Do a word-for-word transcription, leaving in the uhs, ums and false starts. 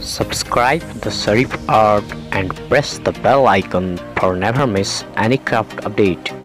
Subscribe the Sarif Art and press the bell icon for never miss any craft update.